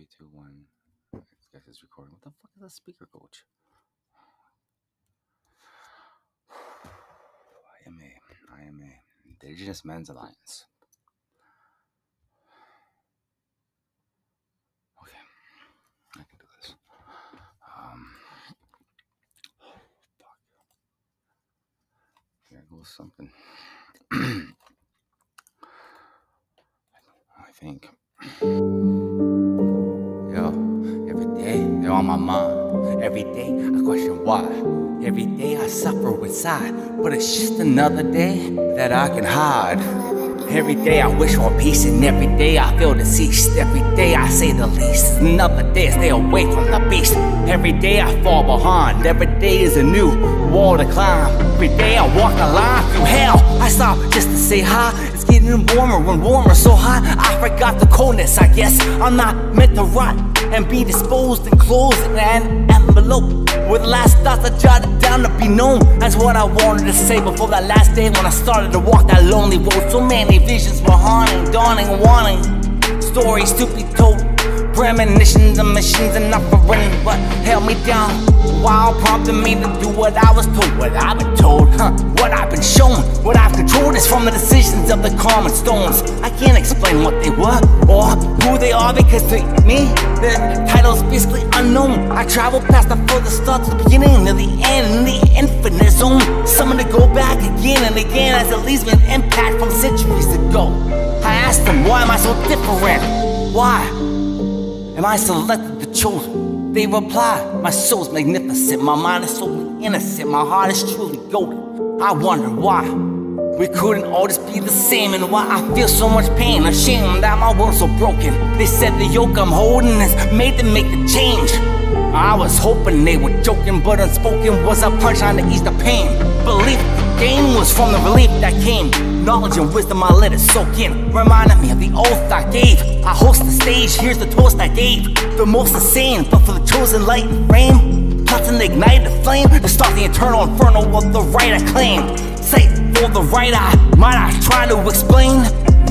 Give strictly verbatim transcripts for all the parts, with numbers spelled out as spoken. Three, two, one. I guess it's recording. What the fuck is a speaker coach? I am a, I am a Indigenous Men's Alliance. Okay, I can do this. Um, oh, fuck. There goes something. I think. Yo, every day they're on my mind. Every day I question why. Every day I suffer inside, but it's just another day that I can hide. Every day I wish for peace, and every day I feel deceased. Every day I say the least. Another day I stay away from the beast. Every day I fall behind. Every day is a new wall to climb. Every day I walk the line through hell. I stop just to say hi. It's getting warmer and warmer, so hot I forgot the coldness. I guess I'm not meant to rot and be disposed and closed in an envelope with the last thoughts I jotted down to be known. That's what I wanted to say before that last day when I started to walk that lonely road. So many visions were haunting, dawning, wanting stories to be told, premonitions and machines enough for running, but held me down while prompting me to do what I was told. What I've been told, huh, what I've been shown, what I've controlled is from the decisions of the common stones. I can't explain what they were or who they are, because to me the title's basically unknown. I travel past the furthest thought to the beginning to the end, in the infinite zone, something to go back again and again as it leaves me an impact from centuries ago. I asked them, why am I so different? Why am I selected, the chosen? They reply, my soul's magnificent, my mind is so innocent, my heart is truly golden. I wonder why we couldn't all just be the same, and why I feel so much pain, ashamed that my world's so broken. They said the yoke I'm holding is made to make the change. I was hoping they were joking, but unspoken was a punch on to ease the pain. Belief the game was from the relief that came. Knowledge and wisdom I let it soak in, reminding me of the oath I gave. I host the stage, here's the toast I gave. The most insane, but for the chosen light and frame, plotting to ignite the flame to start the eternal inferno of the right I claim. Sight for the right eye, might I try to explain?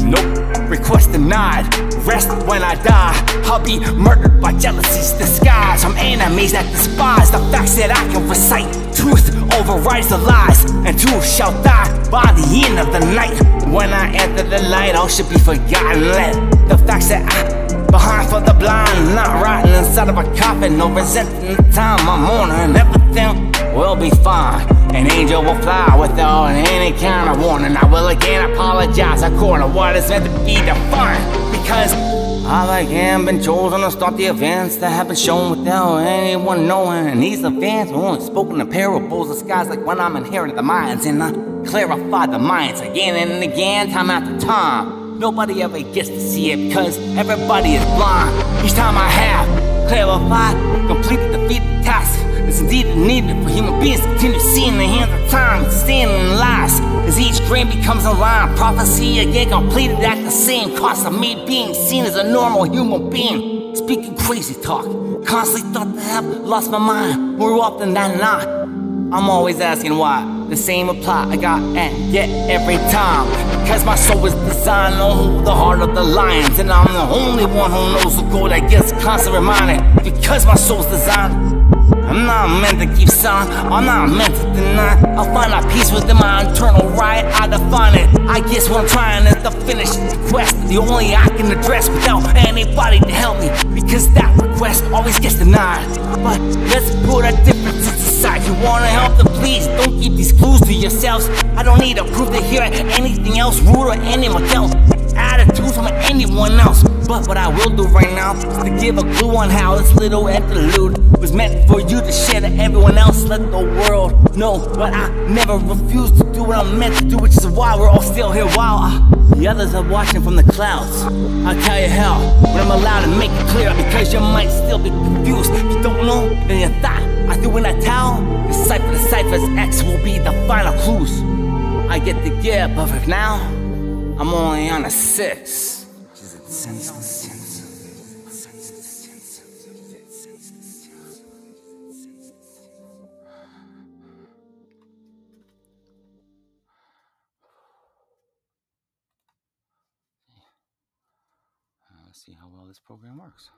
Nope, request denied. Rest when I die, I'll be murdered by jealousy's disguise from enemies that despise the facts that I can recite. Truth overrides the lies, and truth shall die by the end of the night. When I enter the light, all should be forgotten. Let the facts that I behind for the blind, not rotting inside of a coffin, no resenting the time I'm mourning. Everything will be fine. An angel will fly without any kind of warning. I will again apologize according to what is meant to be defined, because I again been chosen to start the events that have been shown without anyone knowing. And these events were only spoken in parables, disguised like when I'm inheriting the minds, and I clarify the minds again and again, time after time. Nobody ever gets to see it because everybody is blind. Each time I have clarified, completed, defeated the task. It's indeed needed for human beings to continue seeing the hands of time, sin and lies. As each grain becomes a line, prophecy again completed at the same cost of me being seen as a normal human being. Speaking crazy talk, constantly thought to have lost my mind. More often than not, I'm always asking why. The same reply I got and get every time, because my soul is designed to hold the heart of the lions, and I'm the only one who knows the goal that gets constantly reminded. Because my soul's designed, I'm not meant to keep silent, I'm not meant to deny. I'll find my peace within my internal riot, I define it. I guess what I'm trying is to finish the quest, the only I can address without anybody to help me, because that request always gets denied. But let's put our differences aside. You wanna help, then please don't keep these clues to yourselves. I don't need to prove to hear anything else, rude or anyone else, attitude from anyone else. But what I will do right now is to give a clue on how this little interlude was meant for you to share to everyone else. Let the world know, but I never refuse to do what I'm meant to do, which is why we're all still here while I, the others are watching from the clouds. I'll tell you how when I'm allowed to make it clear, because you might still be confused. If you don't know, then you thought I threw in a towel. The cipher, the cipher's X will be the final clues I get to give, but for now I'm only on a six. See how well this program works.